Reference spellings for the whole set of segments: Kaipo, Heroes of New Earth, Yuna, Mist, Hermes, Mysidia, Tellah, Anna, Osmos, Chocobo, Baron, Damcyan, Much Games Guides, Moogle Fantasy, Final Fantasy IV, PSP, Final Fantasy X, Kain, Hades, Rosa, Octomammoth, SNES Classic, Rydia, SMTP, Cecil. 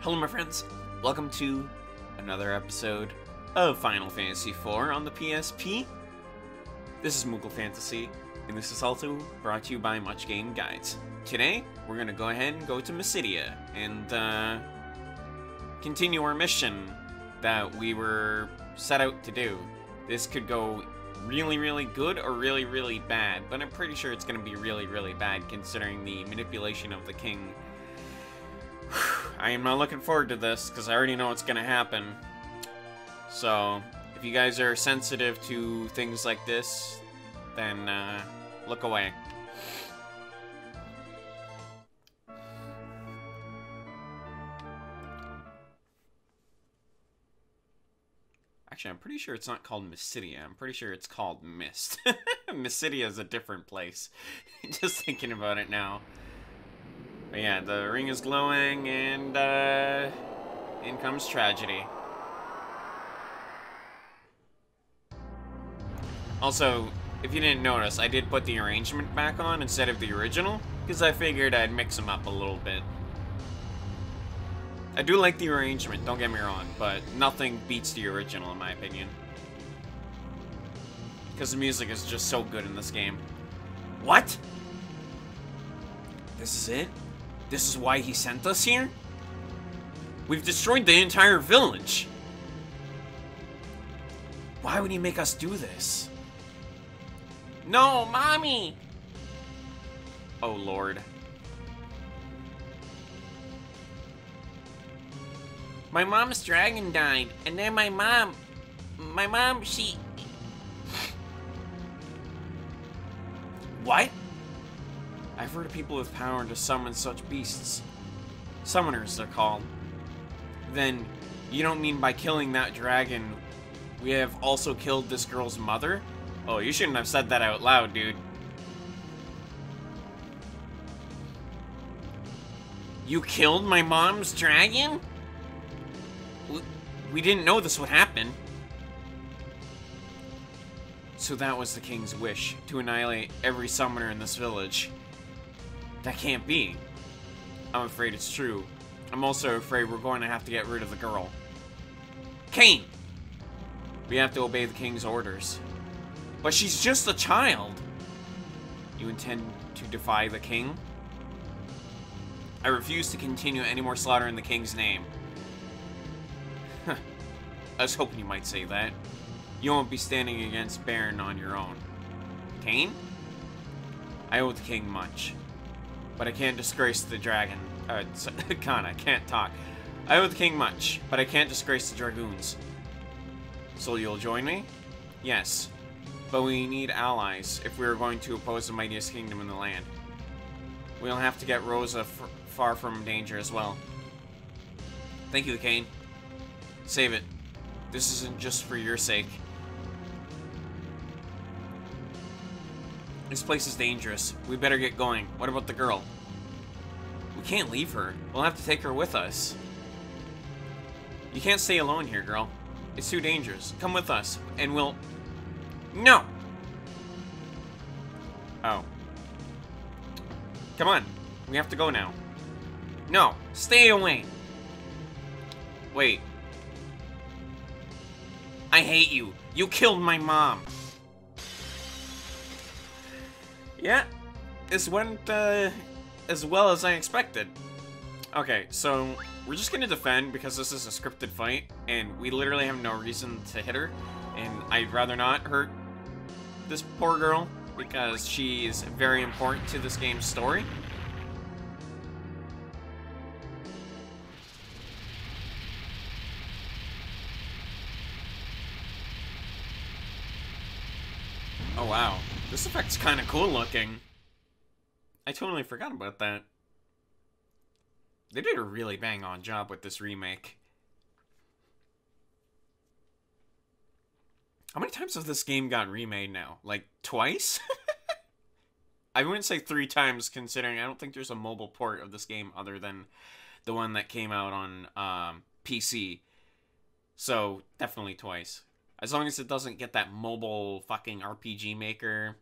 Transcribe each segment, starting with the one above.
Hello my friends, welcome to another episode of Final Fantasy IV on the PSP. This is Moogle Fantasy, and this is also brought to you by Much Games Guides. Today, we're going to go ahead and go to Mysidia, and continue our mission that we were set out to do. This could go really, really good or really, really bad, but I'm pretty sure it's going to be really, really bad considering the manipulation of the king. I am not looking forward to this, because I already know what's going to happen. So, if you guys are sensitive to things like this, then, look away. Actually, I'm pretty sure it's not called Mysidia. I'm pretty sure it's called Mist. Mysidia is a different place. Just thinking about it now. But yeah, the ring is glowing, and in comes tragedy. Also, if you didn't notice, I did put the arrangement back on instead of the original, because I figured I'd mix them up a little bit. I do like the arrangement, don't get me wrong, but nothing beats the original in my opinion. Because the music is just so good in this game. What? This is it? This is why he sent us here? We've destroyed the entire village. Why would he make us do this? No, mommy! Oh, Lord. My mom's dragon died, and then my mom, she... What? I've heard of people with power to summon such beasts. Summoners, they're called. Then, you don't mean by killing that dragon, we have also killed this girl's mother? Oh, you shouldn't have said that out loud, dude. You killed my mom's dragon? We didn't know this would happen. So that was the king's wish, to annihilate every summoner in this village. That can't be. I'm afraid it's true. I'm also afraid we're going to have to get rid of the girl. Kain! We have to obey the king's orders. But she's just a child! You intend to defy the king? I refuse to continue any more slaughter in the king's name. Huh. I was hoping you might say that. You won't be standing against Baron on your own. Kain? I owe the king much. But I can't disgrace the dragon. Kana, can't talk. I owe the king much, but I can't disgrace the dragoons. So you'll join me? Yes. But we need allies if we are going to oppose the mightiest kingdom in the land. We'll have to get Rosa far from danger as well. Thank you, Kain. Save it. This isn't just for your sake. This place is dangerous. We better get going. What about the girl? We can't leave her. We'll have to take her with us. You can't stay alone here, girl. It's too dangerous. Come with us, and we'll... No! Oh. Come on. We have to go now. No! Stay away! Wait. I hate you. You killed my mom. Yeah, this went as well as I expected. Okay, so we're just gonna defend because this is a scripted fight, and we literally have no reason to hit her, and I'd rather not hurt this poor girl because she is very important to this game's story. Oh wow. This effect's kind of cool looking. I totally forgot about that. They did a really bang-on job with this remake. How many times has this game gotten remade now? Like, twice? I wouldn't say 3 times, considering I don't think there's a mobile port of this game other than the one that came out on PC. So, definitely twice. As long as it doesn't get that mobile fucking RPG Maker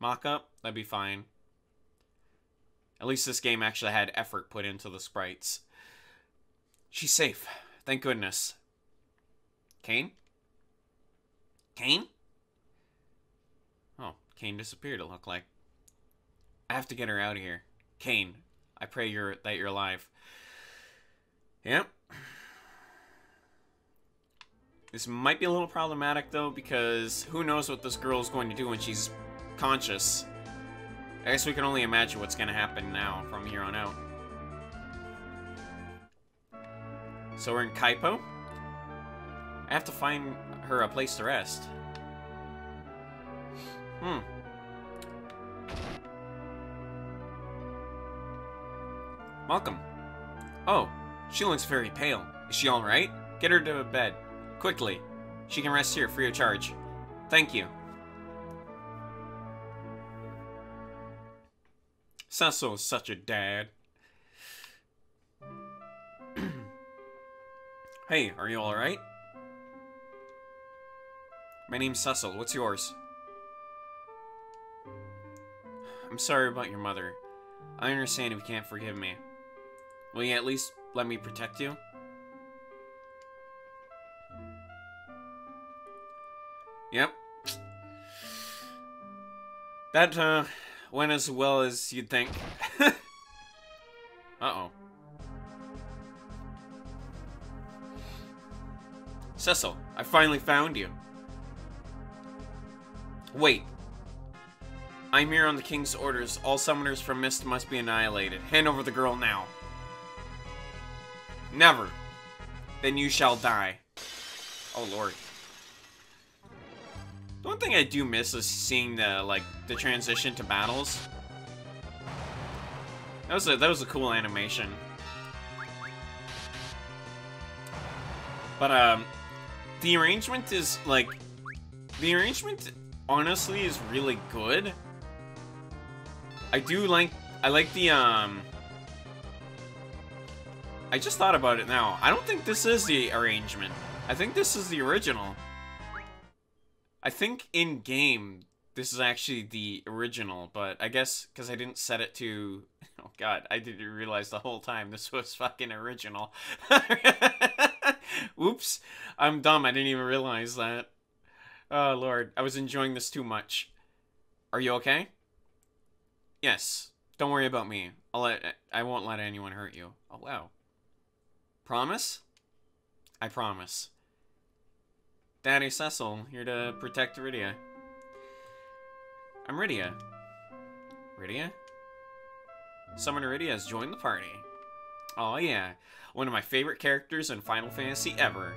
mock-up, that'd be fine. At least this game actually had effort put into the sprites. She's safe. Thank goodness. Kain? Kain? Oh, Kain disappeared, it looked like. I have to get her out of here. Kain, I pray that you're alive. Yep. This might be a little problematic, though, because who knows what this girl's going to do when she's conscious. I guess we can only imagine what's going to happen now, from here on out. So we're in Kaipo? I have to find her a place to rest. Hmm. Welcome. Oh, she looks very pale. Is she alright? Get her to bed. Quickly. She can rest here, free of charge. Thank you. Cecil is such a dad. Hey, are you alright? My name's Cecil. What's yours? I'm sorry about your mother. I understand if you can't forgive me. Will you at least let me protect you? Yep. That went as well as you'd think. Uh-oh. Cecil, I finally found you. Wait. I'm here on the King's orders. All summoners from Mist must be annihilated. Hand over the girl now. Never. Then you shall die. Oh, Lord. The one thing I do miss is seeing the transition to battles. That was a cool animation. But the arrangement is honestly is really good. I like the I just thought about it now. I don't think this is the arrangement. I think this is the original. I think in-game, this is actually the original, but I guess because I didn't set it to... Oh, God, I didn't realize the whole time this was fucking original. Oops, I'm dumb. I didn't even realize that. Oh, Lord, I was enjoying this too much. Are you okay? Yes. Don't worry about me. I won't let anyone hurt you. Oh, wow. Promise? I promise. Daddy Cecil, here to protect Rydia. I'm Rydia. Rydia? Summoner Rydia has joined the party. Oh yeah, one of my favorite characters in Final Fantasy ever.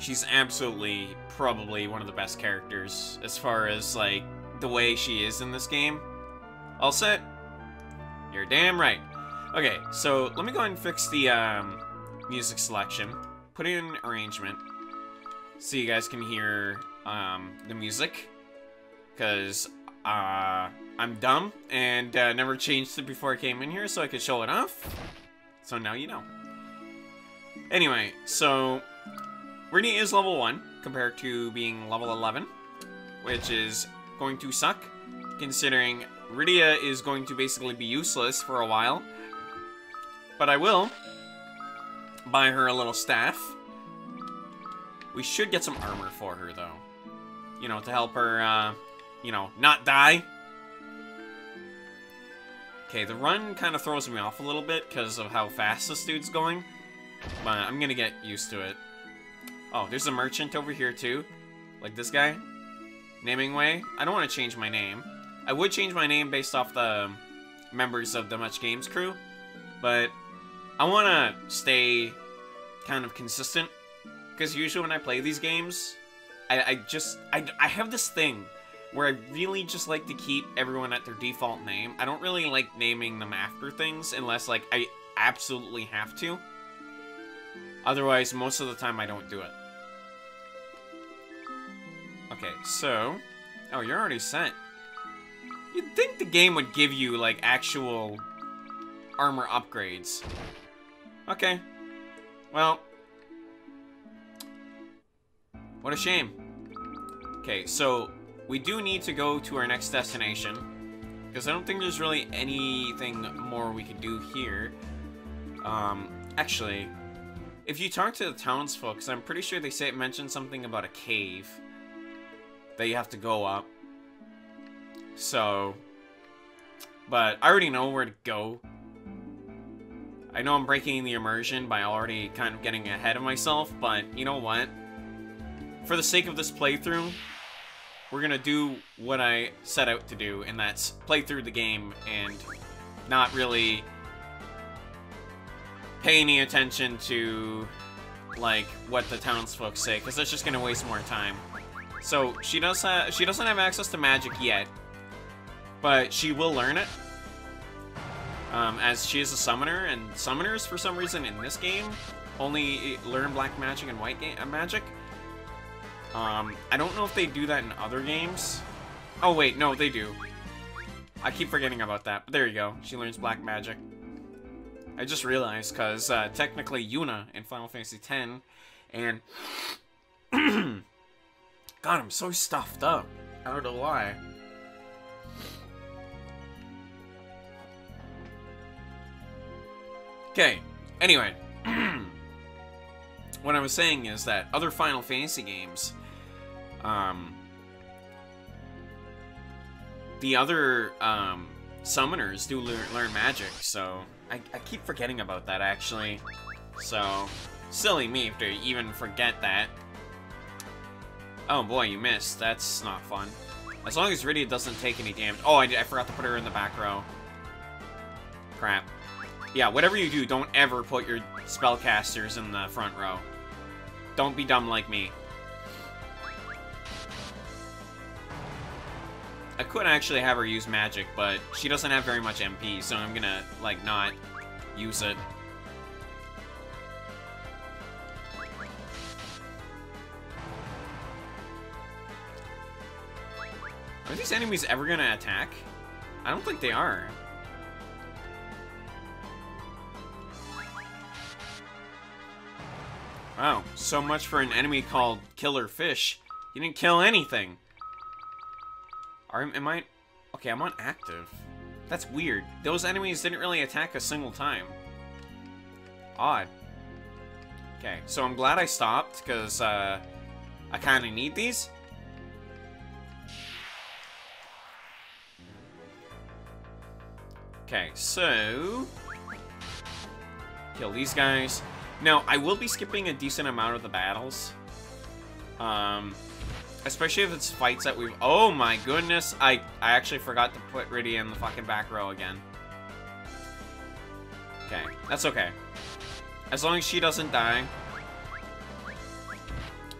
She's absolutely probably one of the best characters as far as like the way she is in this game. All set? You're damn right. Okay, so let me go ahead and fix the music selection. Put in arrangement so you guys can hear the music. Because I'm dumb and never changed it before I came in here so I could show it off. So now you know. Anyway, so Rydia is level 1 compared to being level 11. Which is going to suck considering Rydia is going to basically be useless for a while. But I will buy her a little staff. We should get some armor for her, though. You know, to help her, you know, not die. Okay, the run kind of throws me off a little bit because of how fast this dude's going. But I'm going to get used to it. Oh, there's a merchant over here, too. Like this guy. Naming way. I don't want to change my name. I would change my name based off the members of the Much Games crew. But... I want to stay kind of consistent, because usually when I play these games, I have this thing where I really just like to keep everyone at their default name. I don't really like naming them after things unless, like, I absolutely have to. Otherwise, most of the time I don't do it. Okay, so... Oh, you're already set. You'd think the game would give you, like, actual armor upgrades. Okay. Well. What a shame. Okay, so we do need to go to our next destination. because I don't think there's really anything more we could do here. Actually, if you talk to the townsfolk, because I'm pretty sure they say it mentioned something about a cave that you have to go up. So, but I already know where to go. I know I'm breaking the immersion by already kind of getting ahead of myself, but you know what? For the sake of this playthrough, we're gonna do what I set out to do, and that's play through the game and not really pay any attention to, like, what the townsfolk say, because that's just gonna waste more time. So, she doesn't have access to magic yet, but she will learn it. As she is a summoner, and summoners, for some reason, in this game, only learn black magic and white magic. I don't know if they do that in other games. Oh, wait, no, they do. I keep forgetting about that, but there you go. She learns black magic. I just realized, because technically Yuna in Final Fantasy X, and... God, I'm so stuffed up. I don't know why. Okay, anyway, what I was saying is that other Final Fantasy games, the other summoners do learn magic, so I keep forgetting about that, actually. So, silly me to even forget that. Oh boy, you missed. That's not fun. As long as Rydia doesn't take any damage. Oh, I forgot to put her in the back row. Crap. Yeah, whatever you do, don't ever put your spellcasters in the front row. Don't be dumb like me. I could actually have her use magic, but she doesn't have very much MP, so I'm gonna, like, not use it. Are these enemies ever gonna attack? I don't think they are. Wow, so much for an enemy called Killer Fish. You didn't kill anything. Am I... Okay, I'm on active. That's weird. Those enemies didn't really attack a single time. Odd. Okay, so I'm glad I stopped, because I kind of need these. Okay, so... kill these guys. Now, I will be skipping a decent amount of the battles. Especially if it's fights that we've... Oh my goodness, I actually forgot to put Rydia in the fucking back row again. Okay, that's okay. As long as she doesn't die.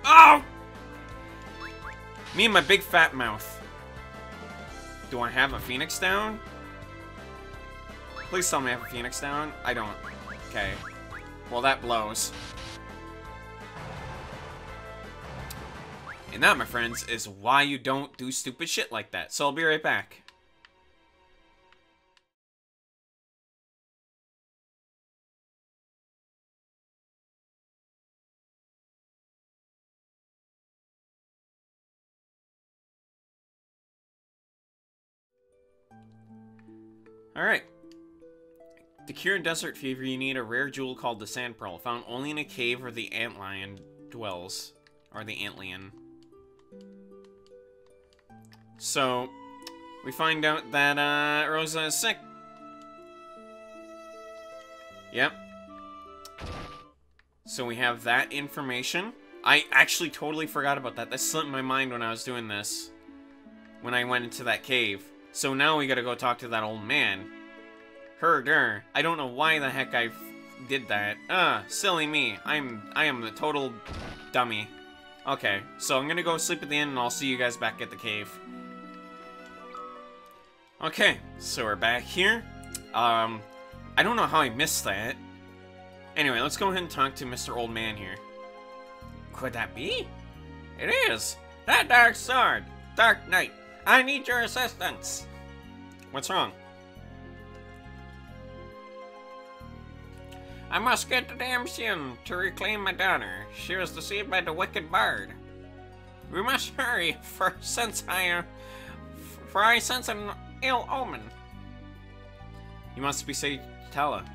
Oh! Me and my big fat mouth. Do I have a Phoenix down? Please tell me I have a Phoenix down. I don't. Okay. Well, that blows. And that, my friends, is why you don't do stupid shit like that. So I'll be right back. Alright. To cure desert fever, you need a rare jewel called the Sand Pearl, found only in a cave where the antlion dwells. Or the antlion. So, we find out that Rosa is sick. Yep. So we have that information. I actually totally forgot about that. That slipped my mind when I was doing this. When I went into that cave. So now we gotta go talk to that old man. Herder. I don't know why the heck I did that. Silly me. I am the total dummy. Okay, so I'm gonna go sleep at the inn and I'll see you guys back at the cave. Okay, so we're back here. I don't know how I missed that. Anyway, let's go ahead and talk to Mr. Old Man here. Could that be? It is! That dark sword! Dark Knight! I need your assistance! What's wrong? I must get to Damcyan to reclaim my daughter. She was deceived by the wicked bard. We must hurry, for I sense an ill omen. You must be say Tellah.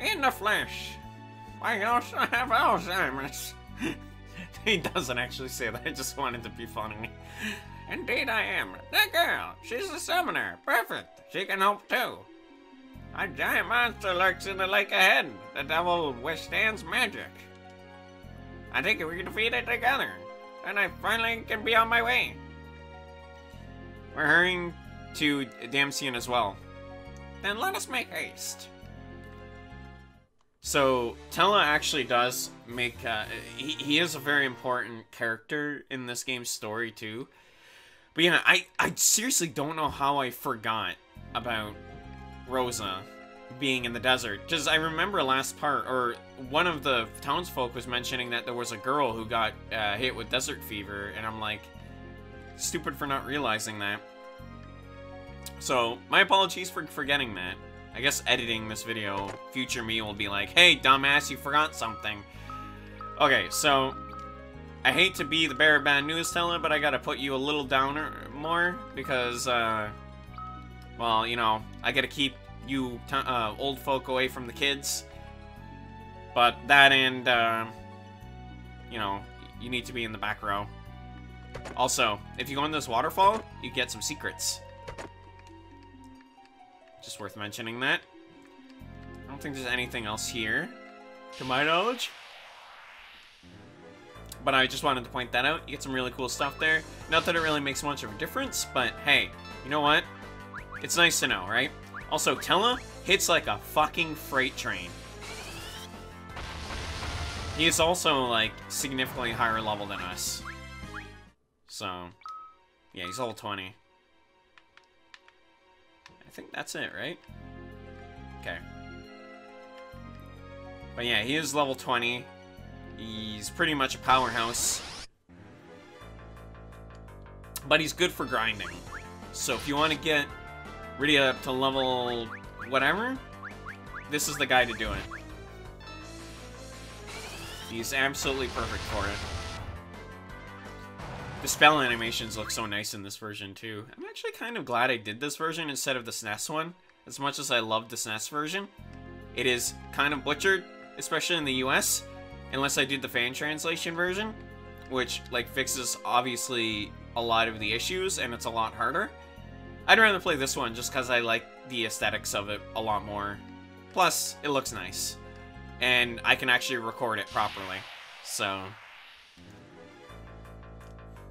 In the flesh. I also have Alzheimer's. He doesn't actually say that, I just wanted to be funny. Indeed I am. That girl, she's a summoner. Perfect. She can help too. A giant monster lurks in the lake ahead. The devil withstands magic. I think we can defeat it together. And I finally can be on my way. We're hurrying to Damcyan as well. Then let us make haste. So, Tellah actually does make... he is a very important character in this game's story, too. But yeah, I seriously don't know how I forgot about Rosa being in the desert. Because I remember last part, or one of the townsfolk was mentioning that there was a girl who got hit with desert fever. And I'm like, stupid for not realizing that. So, my apologies for forgetting that. I guess editing this video, future me will be like, hey, dumbass, you forgot something. Okay, so, I hate to be the bearer of bad news, Tellah, but I gotta put you a little downer more, because, well, you know, I gotta keep you old folk away from the kids. But that and, you know, you need to be in the back row. Also, if you go in this waterfall, you get some secrets. Just worth mentioning that. I don't think there's anything else here, to my knowledge. But I just wanted to point that out. You get some really cool stuff there. Not that it really makes much of a difference, but hey, you know what? It's nice to know, right? Also, Tellah hits like a fucking freight train. He is also, like, significantly higher level than us. So, yeah, he's level 20. I think that's it, right? Okay. But yeah, he is level 20. He's pretty much a powerhouse. But he's good for grinding. So if you want to get Rydia up to level whatever, this is the guy to do it. He's absolutely perfect for it. The spell animations look so nice in this version too. I'm actually kind of glad I did this version instead of the SNES one. As much as I love the SNES version, it is kind of butchered, especially in the US, unless I did the fan translation version, which like fixes obviously a lot of the issues and it's a lot harder. I'd rather play this one just because I like the aesthetics of it a lot more. Plus, it looks nice. And I can actually record it properly, so...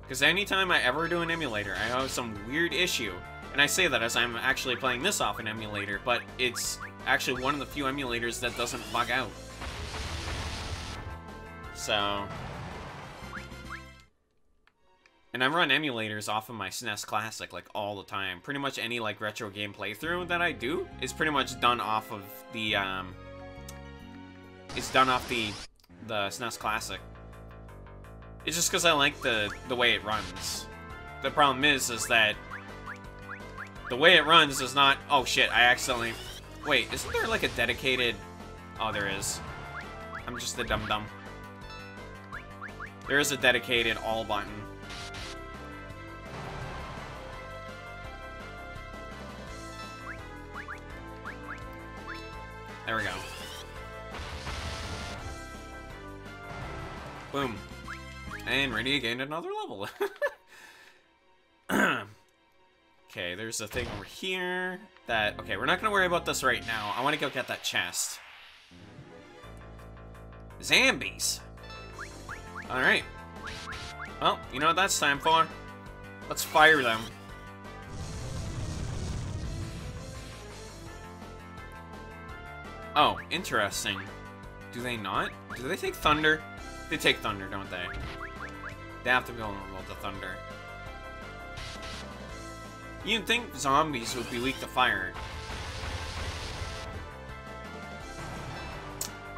Because anytime I ever do an emulator, I have some weird issue. And I say that as I'm actually playing this off an emulator, but it's actually one of the few emulators that doesn't bug out. So... And I run emulators off of my SNES Classic, like, all the time. Pretty much any, like, retro game playthrough that I do is pretty much done off of the, It's done off the SNES Classic. It's just because I like the way it runs. The problem is that the way it runs is not... Oh, shit, I accidentally... Wait, isn't there, like, a dedicated... Oh, there is. I'm just the dum-dum. There is a dedicated all button. There we go. Boom. And Rydia gained another level. Okay, there's a thing over here that... Okay, we're not going to worry about this right now. I want to go get that chest. Zombies. Alright. Well, you know what that's time for. Let's fire them. Oh, interesting. Do they not? Do they take thunder? They take thunder, don't they? They have to be vulnerable to thunder. You'd think zombies would be weak to fire.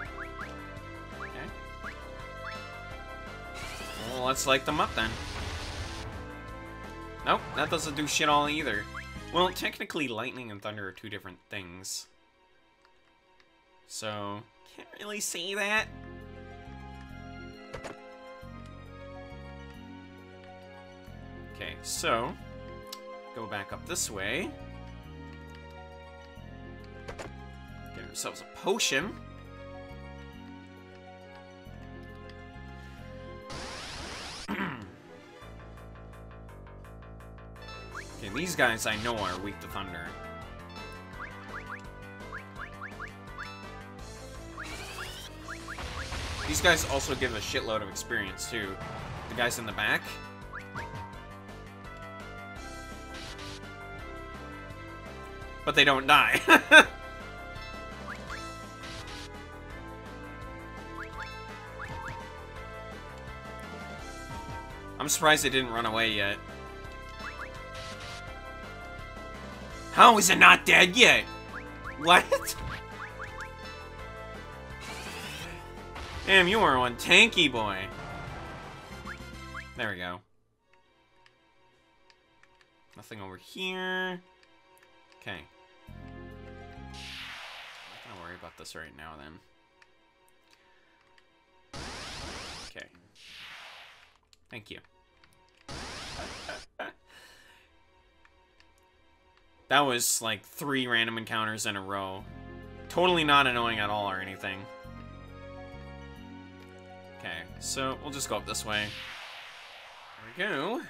Okay. Well, let's light them up then. Nope, that doesn't do shit all either. Well, technically lightning and thunder are two different things. So, can't really say that. Okay, so go back up this way. Get ourselves a potion. Okay, these guys I know are weak to thunder. These guys also give a shitload of experience, too. The guys in the back. But they don't die. I'm surprised they didn't run away yet. How is it not dead yet? What? Damn, you are one tanky boy. There we go. Nothing over here. Okay. I'm not gonna worry about this right now, then. Okay. Thank you. That was, like, 3 random encounters in a row. Totally not annoying at all or anything. Okay, so we'll just go up this way. There we go.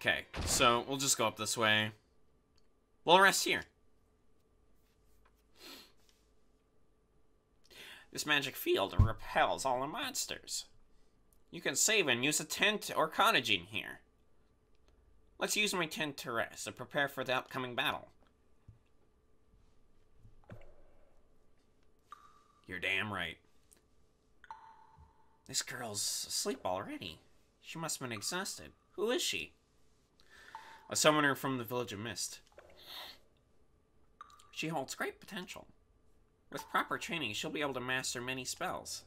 Okay, so we'll just go up this way. We'll rest here. This magic field repels all the monsters. You can save and use a tent or cottage in here. Let's use my tent to rest and prepare for the upcoming battle. You're damn right. This girl's asleep already. She must have been exhausted. Who is she? A summoner from the village of Mist. She holds great potential. With proper training, she'll be able to master many spells.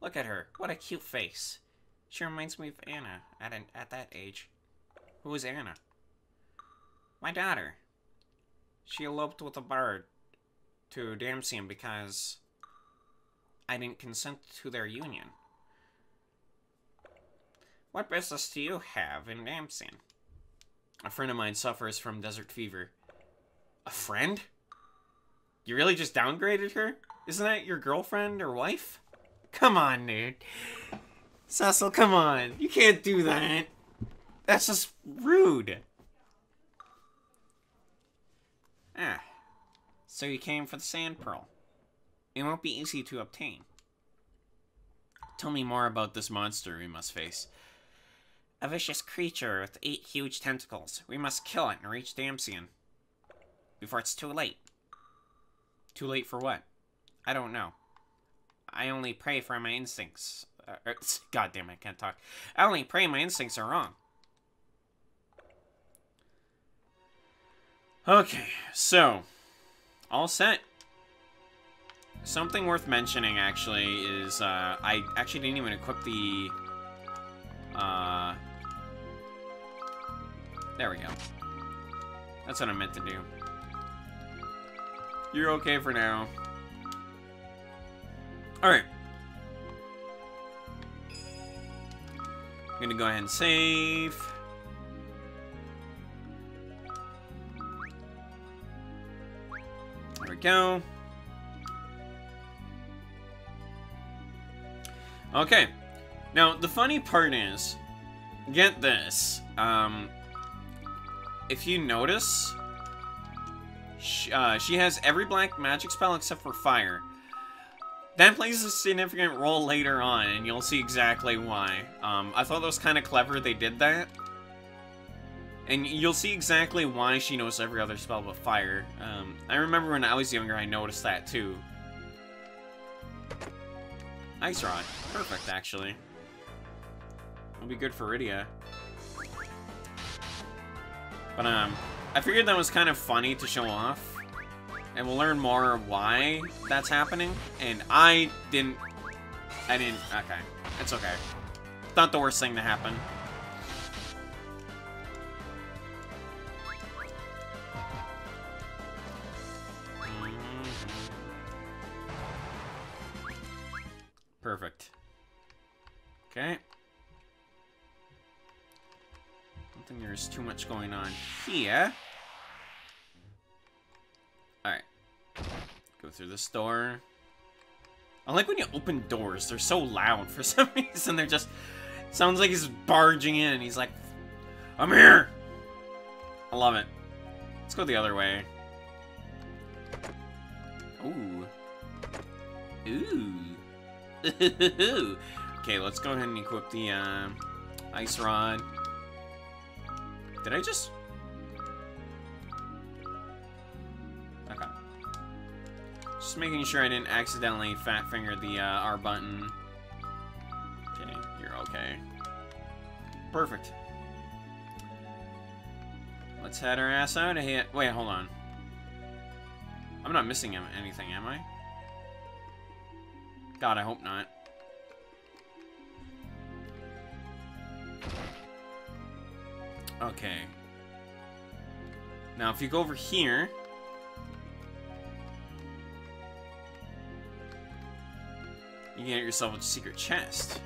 Look at her. What a cute face. She reminds me of Anna at that age. Who is Anna? My daughter. She eloped with a bard to Damcyan because I didn't consent to their union. What business do you have in Damcyan? A friend of mine suffers from desert fever. A friend? You really just downgraded her? Isn't that your girlfriend or wife? Come on, dude. Cecil, come on. You can't do that. That's just rude. Ah. So you came for the sand pearl. It won't be easy to obtain. Tell me more about this monster we must face. A vicious creature with 8 huge tentacles. We must kill it and reach Damcyan. Before it's too late. Too late for what? I don't know. I only pray for my instincts. God damn, I can't talk. I only pray my instincts are wrong. Okay, so. All set. Something worth mentioning, actually, is, I actually didn't even equip the, there we go. That's what I meant to do. You're okay for now. Alright. I'm gonna go ahead and save. There we go. Okay, now the funny part is, get this, if you notice, she has every black magic spell except for fire. That plays a significant role later on, and you'll see exactly why. I thought that was kind of clever they did that. And you'll see exactly why she knows every other spell but fire. I remember when I was younger, I noticed that too. Ice Rod. Perfect, actually. It'll be good for Rydia. But, I figured that was kind of funny to show off. And we'll learn more why that's happening. And I didn't... Okay. It's okay. Not the worst thing to happen. Perfect. Okay. think there's too much going on here. Alright. Go through this door. I like when you open doors. They're so loud for some reason. They're just... Sounds like he's barging in. He's like, I'm here! I love it. Let's go the other way. Ooh. Ooh. Okay, let's go ahead and equip the ice rod. Did I just... Okay. Just making sure I didn't accidentally fat finger the R button. Okay, you're okay. Perfect. Let's head our ass out of here. Wait, hold on. I'm not missing anything, am I? God, I hope not. Okay. Now, if you go over here... You can get yourself a secret chest.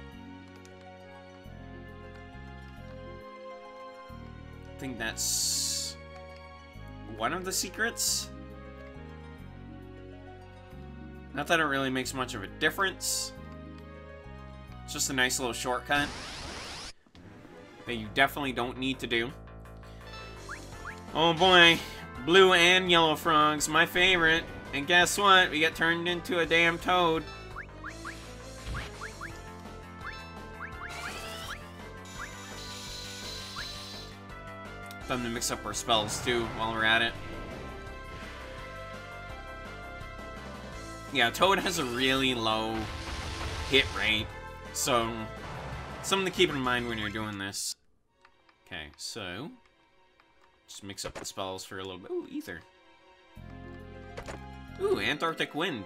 I think that's... one of the secrets? Not that it really makes much of a difference. It's just a nice little shortcut that you definitely don't need to do. Oh boy, blue and yellow frogs, my favorite. And guess what? We get turned into a damn toad. Time to mix up our spells too while we're at it. Yeah, Toad has a really low hit rate, so something to keep in mind when you're doing this. Okay, so just mix up the spells for a little bit. Ooh, ether. Ooh, Antarctic Wind.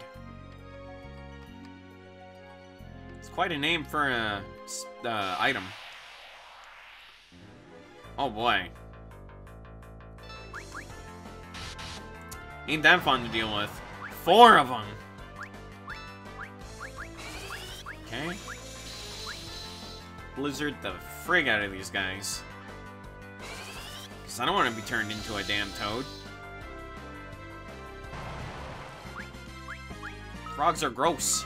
It's quite a name for a item. Oh boy. Ain't that fun to deal with. 4 of them. Okay. Blizzard the frig out of these guys. Because I don't want to be turned into a damn toad. Frogs are gross.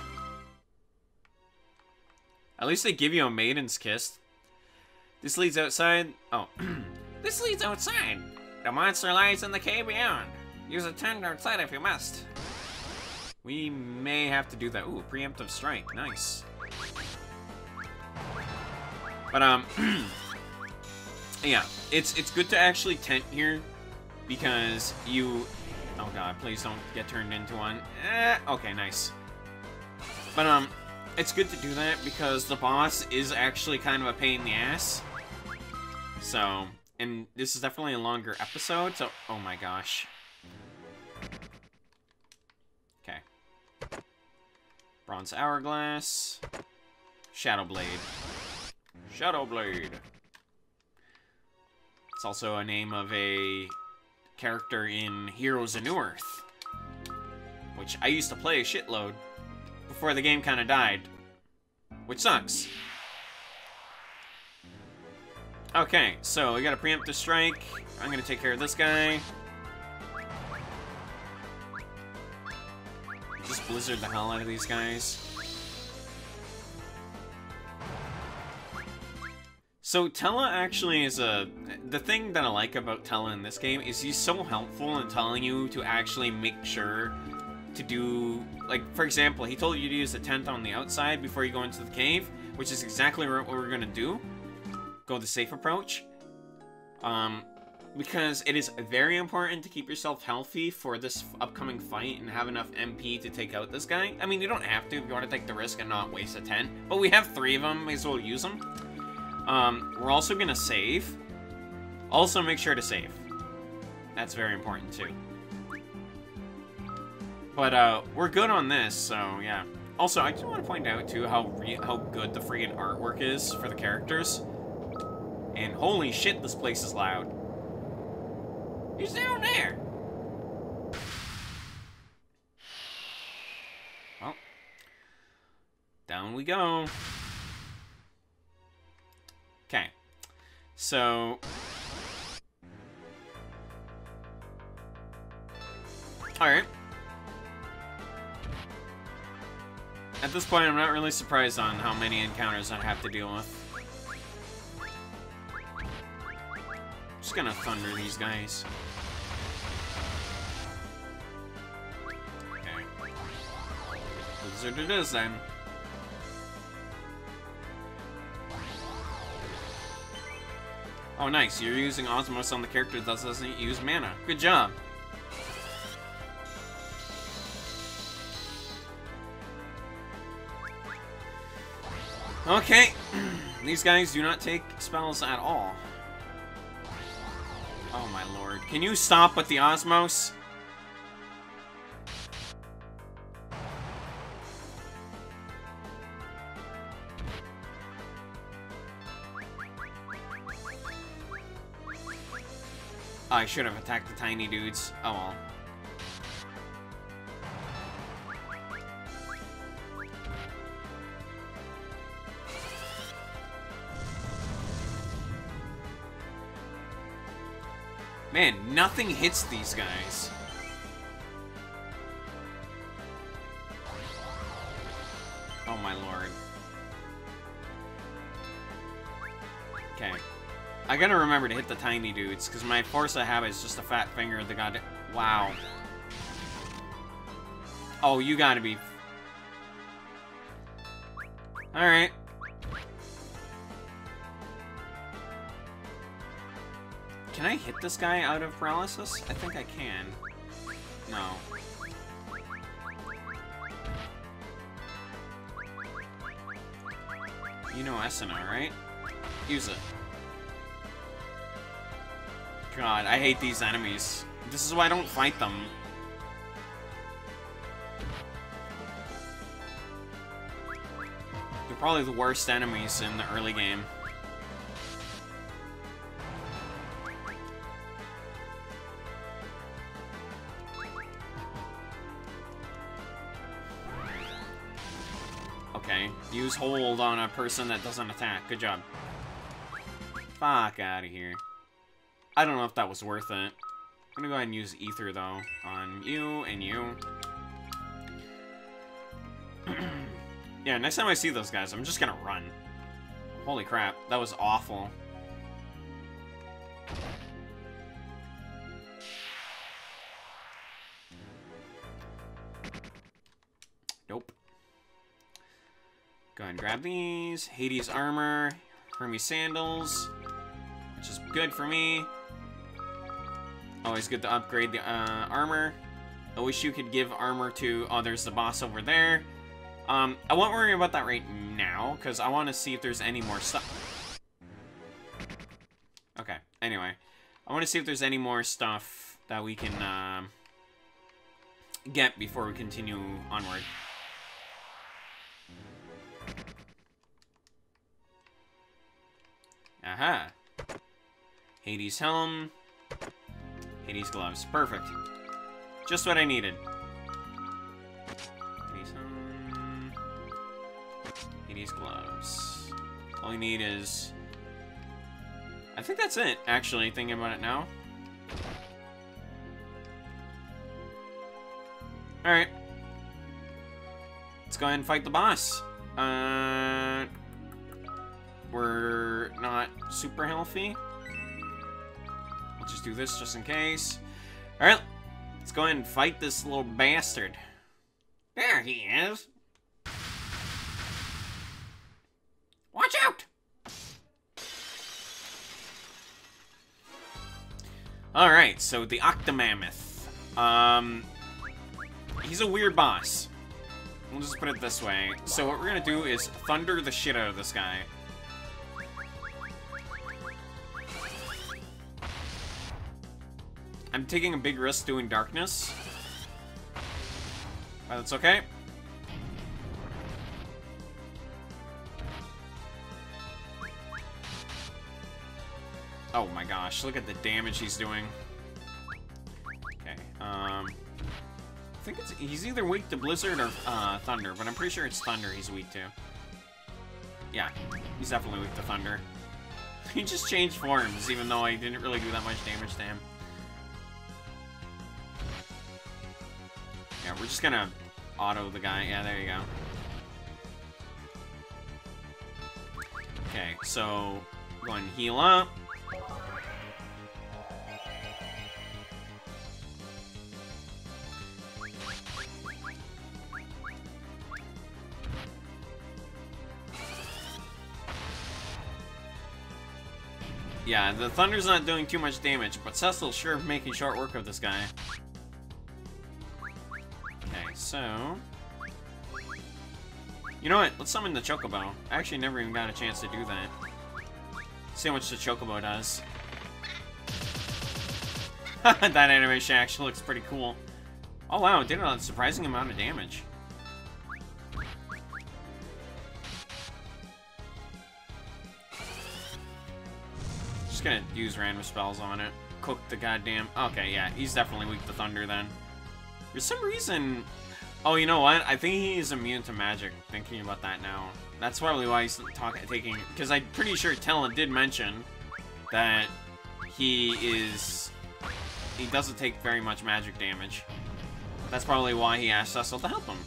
At least they give you a maiden's kiss. This leads outside. Oh. This leads outside. The monster lies in the cave beyond. Use a tent outside if you must. We may have to do that. Ooh, preemptive strike. Nice. But, yeah. It's good to actually tent here. Because you... Oh, God. Please don't get turned into one. Okay, nice. But, it's good to do that because the boss is actually kind of a pain in the ass. So... And this is definitely a longer episode. So... Oh, my gosh. Bronze Hourglass. Shadow Blade. Shadow Blade. It's also a name of a character in Heroes of New Earth, which I used to play a shitload before the game kind of died, which sucks. Okay, so we got a preemptive strike. I'm going to take care of this guy. Just blizzard the hell out of these guys. So Tellah actually is the thing that I like about Tellah in this game is he's so helpful in telling you to actually make sure to do, like, for example, he told you to use the tent on the outside before you go into the cave, which is exactly what we're gonna do. Go the safe approach. Because it is very important to keep yourself healthy for this upcoming fight and have enough MP to take out this guy. I mean, you don't have to if you want to take the risk and not waste a 10. But we have 3 of them, may as well use them. We're also going to save. Also, make sure to save. That's very important, too. But we're good on this, so yeah. Also, I just want to point out, too, how good the freaking artwork is for the characters. And holy shit, this place is loud. He's down there! Well. Down we go. Okay. So, Alright. At this point, I'm not really surprised on how many encounters I have to deal with. I'm just gonna thunder these guys. Okay. Blizzard it is then. Oh, nice. You're using Osmos on the character that doesn't use mana. Good job. Okay. These guys do not take spells at all. Oh, my lord. Can you stop with the Osmos? Oh, I should have attacked the tiny dudes. Oh well. Man, nothing hits these guys. Oh my lord. Okay. I gotta remember to hit the tiny dudes, because my force of habit is just a fat finger of the goddamn... Wow. Oh, you gotta be... Alright. Can I hit this guy out of paralysis? I think I can. No. You know SNR, right? Use it. God, I hate these enemies. This is why I don't fight them. They're probably the worst enemies in the early game. Okay, use hold on a person that doesn't attack. Good job. Fuck out of here. I don't know if that was worth it. I'm gonna go ahead and use ether though on you and you. Yeah, next time I see those guys, I'm just gonna run. Holy crap, that was awful. Nope. Go ahead and grab these. Hades armor, Hermes sandals, which is good for me. Always good to upgrade the armor. I wish you could give armor to... Oh, there's the boss over there. I won't worry about that right now, because I want to see if there's any more stuff. Okay, anyway. I want to see if there's any more stuff that we can get before we continue onward. Aha. Hades helm. Hades gloves. Perfect. Just what I needed. Hades helm. Hades gloves. All I need is... I think that's it, actually, thinking about it now. Alright. Let's go ahead and fight the boss. We're not super healthy. I'll just do this just in case. Alright, let's go ahead and fight this little bastard. There he is. Watch out! Alright, so the Octomammoth. He's a weird boss. We'll just put it this way. So what we're gonna do is thunder the shit out of this guy. I'm taking a big risk doing darkness. But that's okay. Oh my gosh, look at the damage he's doing. Okay, I think it's, he's either weak to Blizzard or Thunder, but I'm pretty sure it's Thunder he's weak to. Yeah, he's definitely weak to Thunder. He just changed forms, even though I didn't really do that much damage to him. Yeah, we're just gonna auto the guy. Yeah, there you go. Okay, so go ahead and heal up. Yeah, the thunder's not doing too much damage, but Cecil's sure making short work of this guy. Okay, so... you know what? Let's summon the Chocobo. I actually never even got a chance to do that. See how much the Chocobo does. That animation actually looks pretty cool. Oh wow, it did a surprising amount of damage. Just gonna use random spells on it. Cook the goddamn... okay, yeah, he's definitely weak to thunder then. For some reason... oh, you know what? I think he's immune to magic, thinking about that now. That's probably why he's taking... because I'm pretty sure Tellah did mention that he is... he doesn't take very much magic damage. That's probably why he asked Cecil to help him.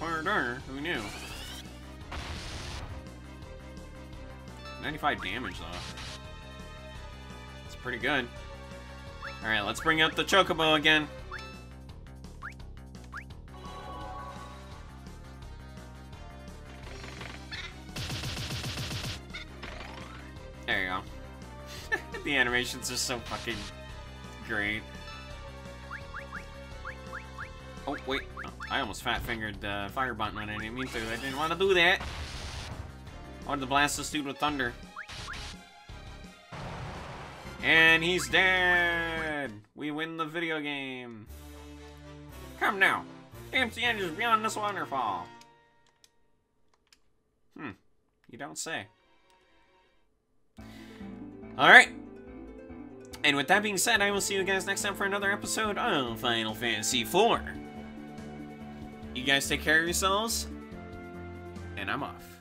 Or darn, who knew? 95 damage, though. That's pretty good. Alright, let's bring out the Chocobo again. There you go. The animations are so fucking great. Oh, wait. Oh, I almost fat-fingered the fire button when I didn't mean to. I didn't want to do that. I wanted to blast this dude with thunder. And he's dead! We win the video game. Come now. Damcyan is beyond this waterfall. Hmm. You don't say. Alright. And with that being said, I will see you guys next time for another episode of Final Fantasy IV. You guys take care of yourselves, and I'm off.